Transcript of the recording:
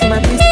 to my business.